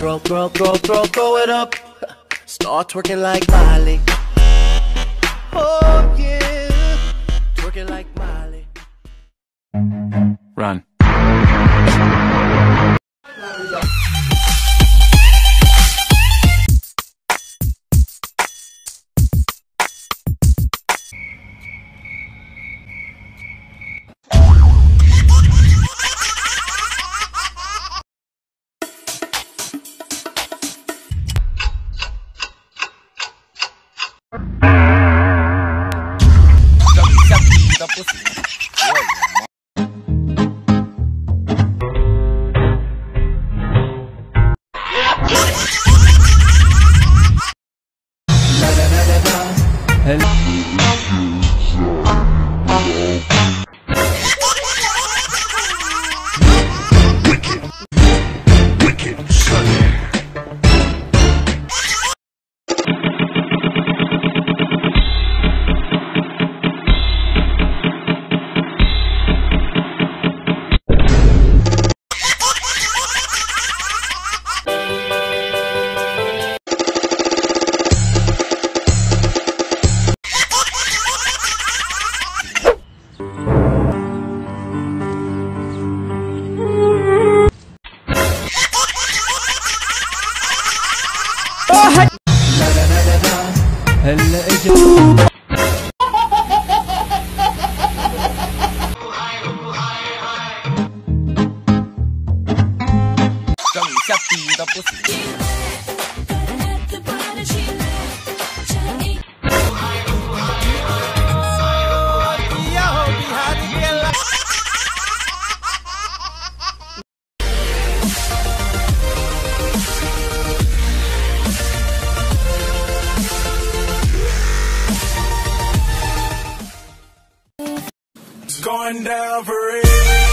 Throw it up. Start twerking like Miley. Oh yeah, twerking like Miley. Run. Going down for it.